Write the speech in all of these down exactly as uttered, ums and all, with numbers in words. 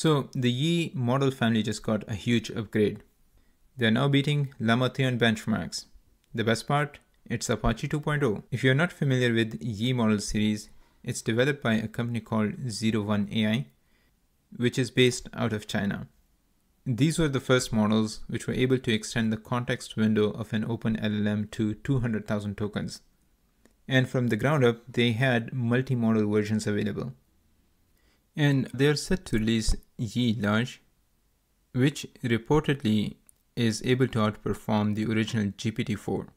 So the Yi model family just got a huge upgrade. They are now beating Llama three on benchmarks. The best part, it's Apache two point oh. If you're not familiar with Yi model series, it's developed by a company called zero one A I, which is based out of China. These were the first models which were able to extend the context window of an open L L M to two hundred thousand tokens. And from the ground up, they had multi-model versions available. And they are set to release Yi Large, which reportedly is able to outperform the original G P T four.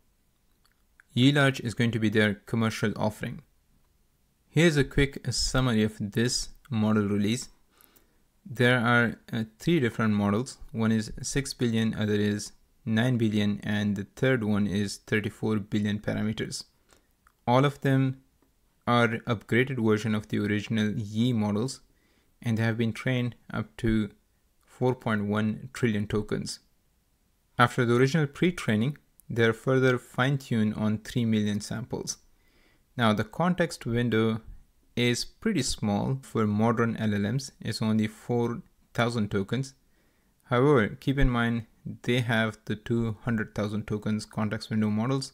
Yi Large is going to be their commercial offering. Here's a quick summary of this model release. There are uh, three different models. One is six billion, other is nine billion, and the third one is thirty-four billion parameters. All of them are upgraded version of the original Yi models, and they have been trained up to four point one trillion tokens. After the original pre-training, they are further fine-tuned on three million samples. Now the context window is pretty small for modern L L Ms. It's only four thousand tokens. However, keep in mind they have the two hundred thousand tokens context window models.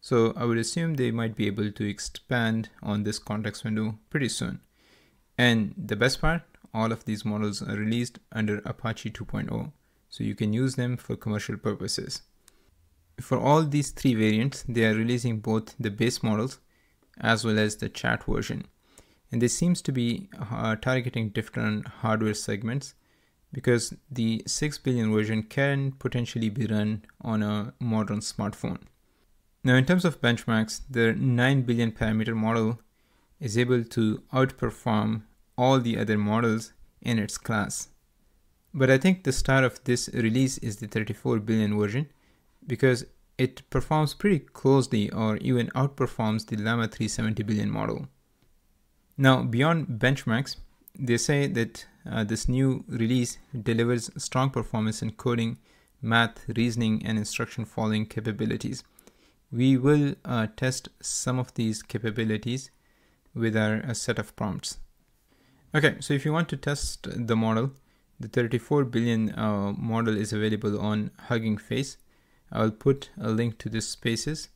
So I would assume they might be able to expand on this context window pretty soon. And the best part, all of these models are released under Apache two point oh. So you can use them for commercial purposes. For all these three variants, they are releasing both the base models as well as the chat version. And this seems to be uh, targeting different hardware segments, because the six billion version can potentially be run on a modern smartphone. Now, in terms of benchmarks, their nine billion parameter model is able to outperform all the other models in its class. But I think the star of this release is the thirty-four billion version, because it performs pretty closely or even outperforms the Llama three seventy billion model. Now, beyond benchmarks, they say that uh, this new release delivers strong performance in coding, math, reasoning, and instruction following capabilities. We will uh, test some of these capabilities with our a set of prompts. Okay, so if you want to test the model, the thirty-four billion uh, model is available on Hugging Face. I'll put a link to this spaces.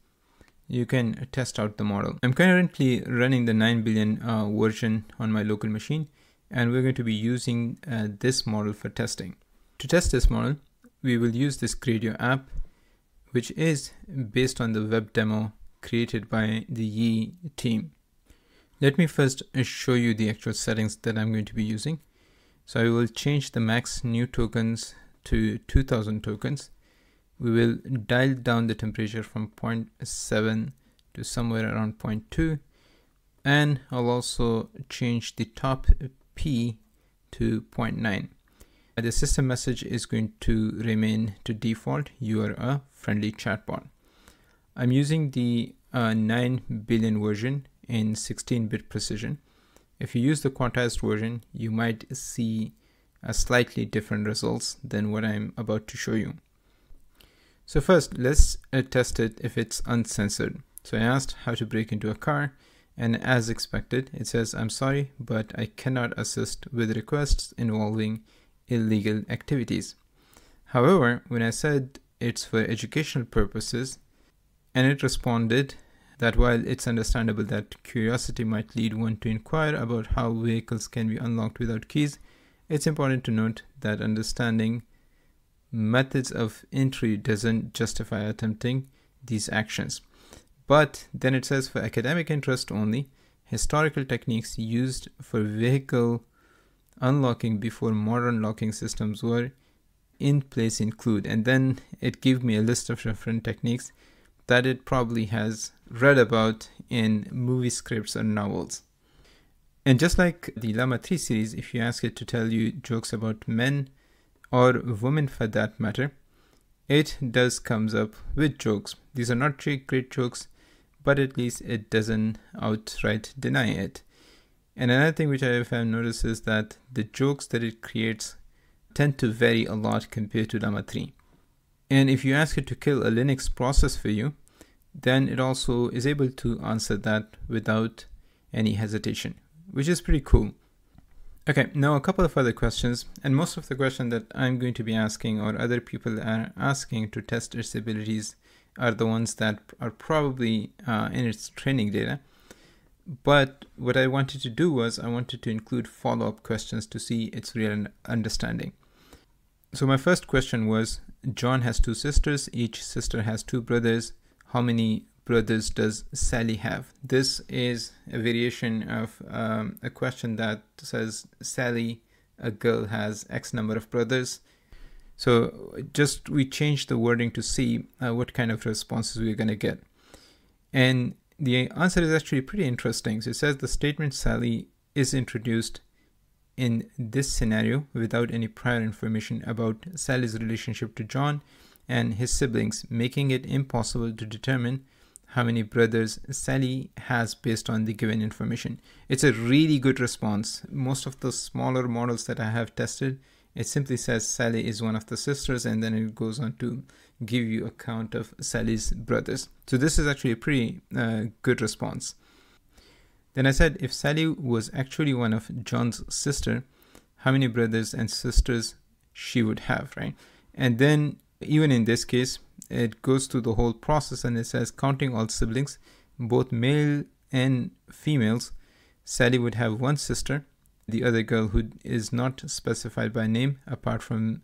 You can test out the model. I'm currently running the nine billion uh, version on my local machine, and we're going to be using uh, this model for testing. To test this model, we will use this Gradio app, which is based on the web demo created by the Yi team. Let me first show you the actual settings that I'm going to be using. So I will change the max new tokens to two thousand tokens. We will dial down the temperature from zero point seven to somewhere around zero point two. And I'll also change the top P to zero point nine. The system message is going to remain to default. You are a friendly chatbot. I'm using the uh, nine billion version in sixteen bit precision. If you use the quantized version, you might see a slightly different results than what I'm about to show you. So first, let's test it if it's uncensored. So I asked how to break into a car, and as expected, it says, "I'm sorry, but I cannot assist with requests involving illegal activities." However, when I said it's for educational purposes, and it responded that while it's understandable that curiosity might lead one to inquire about how vehicles can be unlocked without keys, it's important to note that understanding methods of entry doesn't justify attempting these actions. But then it says, for academic interest only, historical techniques used for vehicle unlocking before modern locking systems were in place include, and then it gave me a list of different techniques that it probably has read about in movie scripts or novels. And just like the Llama three series, if you ask it to tell you jokes about men or women for that matter, it does comes up with jokes. These are not great jokes, but at least it doesn't outright deny it. And another thing which I have noticed is that the jokes that it creates tend to vary a lot compared to Llama three. And if you ask it to kill a Linux process for you, then it also is able to answer that without any hesitation, which is pretty cool. Okay, now a couple of other questions, and most of the questions that I'm going to be asking or other people are asking to test its abilities are the ones that are probably uh, in its training data. But what I wanted to do was I wanted to include follow-up questions to see its real understanding. So my first question was, John has two sisters, each sister has two brothers. How many brothers does Sally have? This is a variation of um, a question that says Sally, a girl, has X number of brothers. So just we changed the wording to see uh, what kind of responses we're going to get. And the answer is actually pretty interesting. So it says the statement Sally is introduced in this scenario without any prior information about Sally's relationship to John and his siblings, making it impossible to determine how many brothers Sally has based on the given information. It's a really good response. Most of the smaller models that I have tested, it simply says Sally is one of the sisters, and then it goes on to give you a count of Sally's brothers. So this is actually a pretty uh, good response. Then I said, if Sally was actually one of John's sister, how many brothers and sisters she would have, right? And then even in this case, it goes through the whole process and it says, counting all siblings, both male and females, Sally would have one sister, the other girl who is not specified by name apart from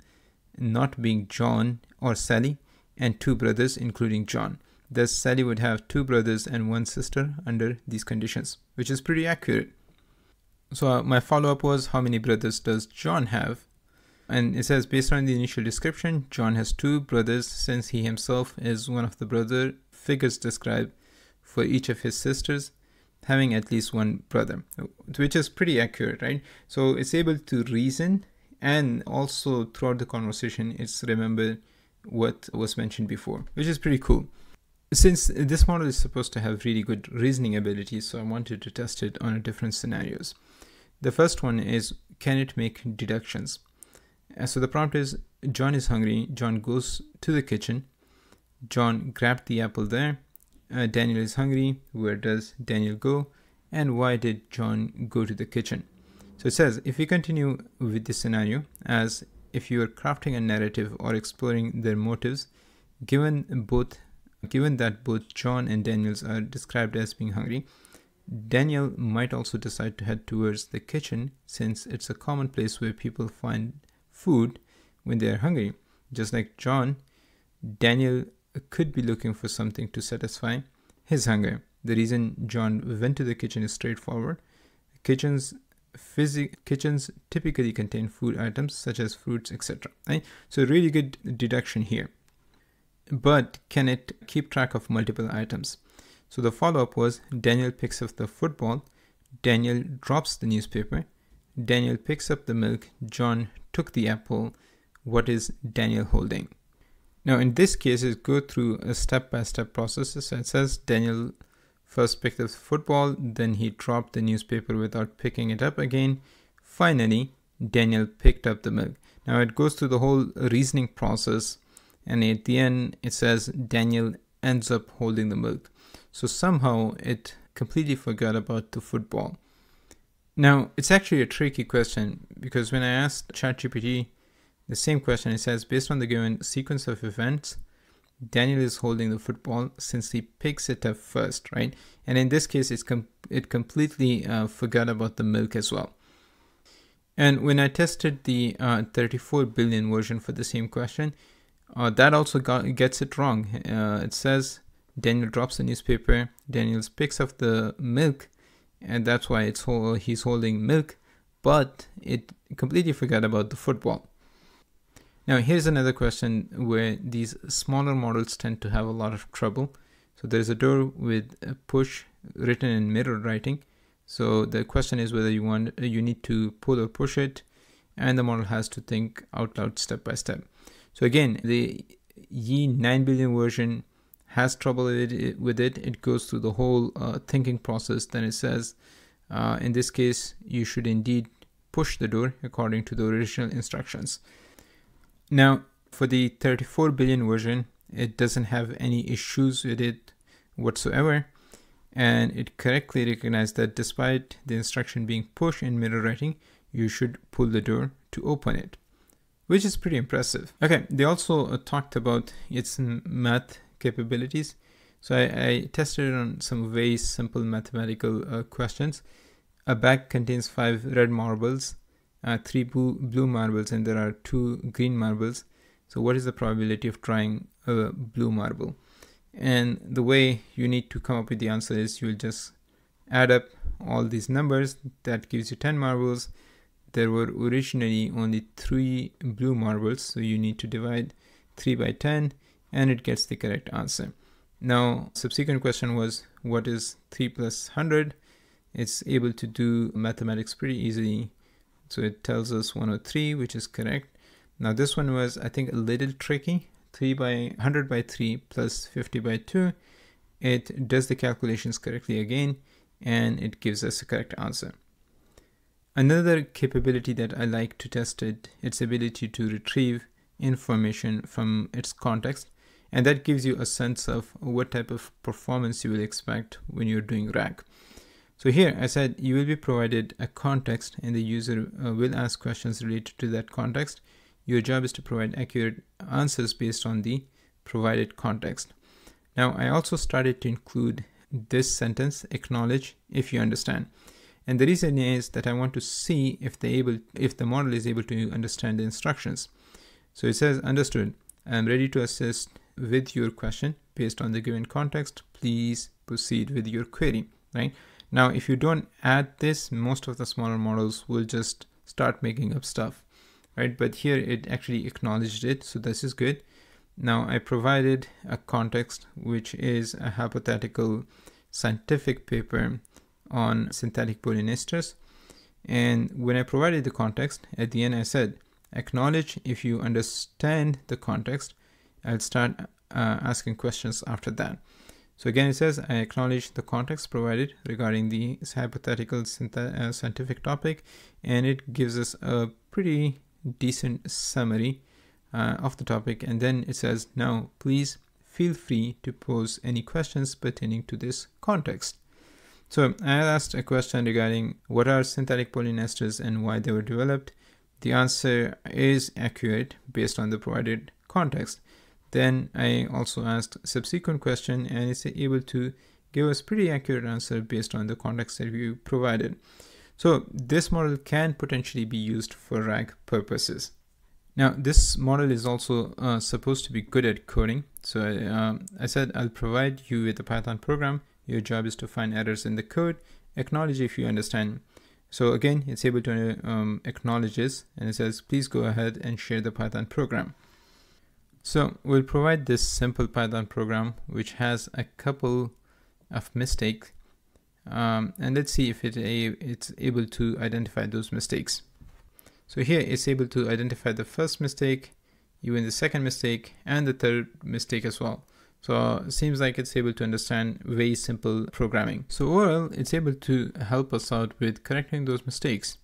not being John or Sally, and two brothers including John. Thus Sally would have two brothers and one sister under these conditions, which is pretty accurate. So my follow-up was, how many brothers does John have? And it says, based on the initial description, John has two brothers since he himself is one of the brother figures described for each of his sisters, having at least one brother, which is pretty accurate, right? So it's able to reason, and also throughout the conversation, it's remembered what was mentioned before, which is pretty cool. Since this model is supposed to have really good reasoning abilities, so I wanted to test it on different scenarios. The first one is, can it make deductions? So the prompt is, John is hungry, John goes to the kitchen, John grabbed the apple there, uh, Daniel is hungry, where does Daniel go, and why did John go to the kitchen? So it says, if we continue with this scenario, as if you are crafting a narrative or exploring their motives, given both given that both John and Daniels are described as being hungry, Daniel might also decide to head towards the kitchen since it's a common place where people find food when they are hungry. Just like John, Daniel could be looking for something to satisfy his hunger. The reason John went to the kitchen is straightforward. Kitchens, phys- kitchens typically contain food items such as fruits, et cetera. Right? So really good deduction here. But can it keep track of multiple items? So the follow-up was, Daniel picks up the football, Daniel drops the newspaper, Daniel picks up the milk, John took the apple, what is Daniel holding? Now in this case, it goes through a step-by-step process. So it says Daniel first picked up the football, then he dropped the newspaper without picking it up again. Finally, Daniel picked up the milk. Now it goes through the whole reasoning process, and at the end it says Daniel ends up holding the milk. So somehow it completely forgot about the football. Now, it's actually a tricky question, because when I asked ChatGPT the same question, it says, based on the given sequence of events, Daniel is holding the football since he picks it up first, right? And in this case, it's com it completely uh, forgot about the milk as well. And when I tested the uh, thirty-four billion version for the same question, uh, that also got, gets it wrong. Uh, it says, Daniel drops the newspaper, Daniel picks up the milk, and that's why it's whole, he's holding milk, but it completely forgot about the football. Now here's another question where these smaller models tend to have a lot of trouble. So there's a door with a push written in mirror writing. So the question is whether you want you need to pull or push it, and the model has to think out loud step by step. So again, the Yi nine billion version has trouble with it. It goes through the whole uh, thinking process. Then it says, uh, in this case, you should indeed push the door according to the original instructions. Now, for the thirty-four billion version, it doesn't have any issues with it whatsoever. And it correctly recognized that despite the instruction being push in mirror writing, you should pull the door to open it, which is pretty impressive. Okay, they also uh, talked about its math capabilities. So I, I tested it on some very simple mathematical uh, questions. A bag contains five red marbles, uh, three blue marbles, and there are two green marbles. So what is the probability of trying a blue marble? And the way you need to come up with the answer is you'll just add up all these numbers. That gives you ten marbles. There were originally only three blue marbles, so you need to divide three by ten and it gets the correct answer. Now, subsequent question was, what is three plus one hundred? It's able to do mathematics pretty easily. So it tells us one hundred three, which is correct. Now this one was, I think, a little tricky. three by one hundred by three plus fifty by two. It does the calculations correctly again, and it gives us the correct answer. Another capability that I like to test it, its ability to retrieve information from its context. And that gives you a sense of what type of performance you will expect when you're doing RAG. So here I said you will be provided a context and the user uh, will ask questions related to that context. Your job is to provide accurate answers based on the provided context. Now I also started to include this sentence, acknowledge if you understand. And the reason is that I want to see if they able, if the model is able to understand the instructions. So it says, understood, I'm ready to assist with your question based on the given context, please proceed with your query, right? Now, if you don't add this, most of the smaller models will just start making up stuff, right? But here it actually acknowledged it, so this is good. Now, I provided a context, which is a hypothetical scientific paper on synthetic polyesters. And when I provided the context, at the end I said, acknowledge if you understand the context. I'll start uh, asking questions after that. So again, it says, I acknowledge the context provided regarding the hypothetical uh, scientific topic, and it gives us a pretty decent summary uh, of the topic. And then it says, now please feel free to pose any questions pertaining to this context. So I asked a question regarding what are synthetic polyesters and why they were developed. The answer is accurate based on the provided context. Then I also asked a subsequent question, and it's able to give us pretty accurate answer based on the context that we provided. So this model can potentially be used for RAG purposes. Now this model is also uh, supposed to be good at coding. So I, um, I said, I'll provide you with a Python program. Your job is to find errors in the code. Acknowledge if you understand. So again, it's able to um, acknowledge this, and it says, please go ahead and share the Python program. So we'll provide this simple Python program, which has a couple of mistakes. Um, and let's see if it a, it's able to identify those mistakes. So here it's able to identify the first mistake, even the second mistake, and the third mistake as well. So it seems like it's able to understand very simple programming. So overall, it's able to help us out with correcting those mistakes.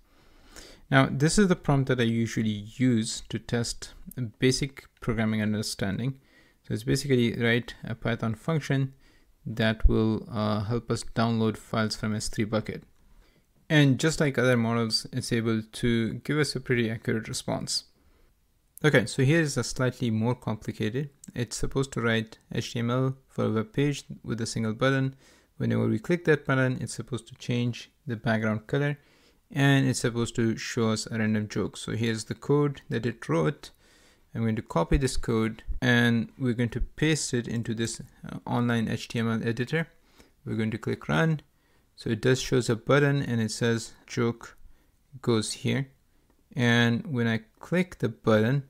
Now, this is the prompt that I usually use to test basic programming understanding. So it's basically write a Python function that will uh, help us download files from S three bucket. And just like other models, it's able to give us a pretty accurate response. Okay, so here's a slightly more complicated. It's supposed to write H T M L for a web page with a single button. Whenever we click that button, it's supposed to change the background color, and it's supposed to show us a random joke. So here's the code that it wrote. I'm going to copy this code and we're going to paste it into this uh, online H T M L editor. We're going to click run. So it does shows a button and it says joke goes here. And when I click the button,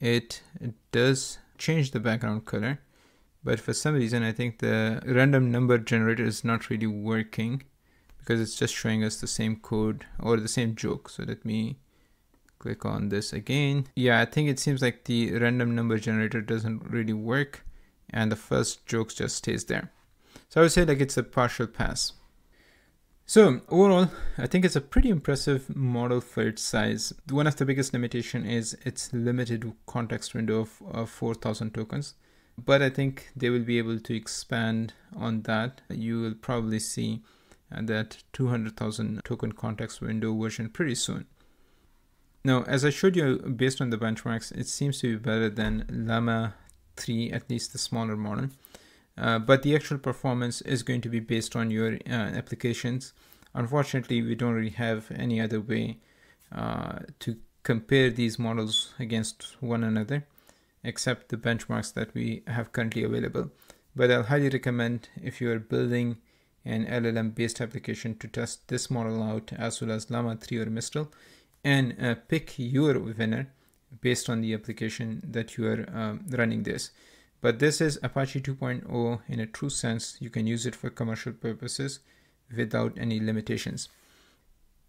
it, it does change the background color. But for some reason, I think the random number generator is not really working, because it's just showing us the same code or the same joke. So let me click on this again. Yeah, I think it seems like the random number generator doesn't really work, and the first joke just stays there. So I would say like it's a partial pass. So overall, I think it's a pretty impressive model for its size. One of the biggest limitation is its limited context window of, of four thousand tokens. But I think they will be able to expand on that. You will probably see that two hundred thousand token context window version pretty soon. Now, as I showed you, based on the benchmarks, it seems to be better than Llama three, at least the smaller model. Uh, but the actual performance is going to be based on your uh, applications. Unfortunately, we don't really have any other way uh, to compare these models against one another, except the benchmarks that we have currently available. But I'll highly recommend, if you are building an L L M based application, to test this model out, as well as Llama three or Mistral, and uh, pick your winner based on the application that you are um, running this. But this is Apache two point oh in a true sense. You can use it for commercial purposes without any limitations.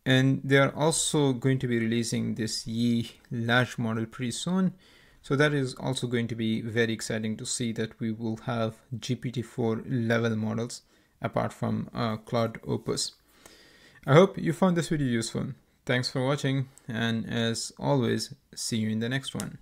And they are also going to be releasing this Yi large model pretty soon. So that is also going to be very exciting to see that we will have G P T four level models apart from uh, Claude Opus. I hope you found this video useful. Thanks for watching, and as always, see you in the next one.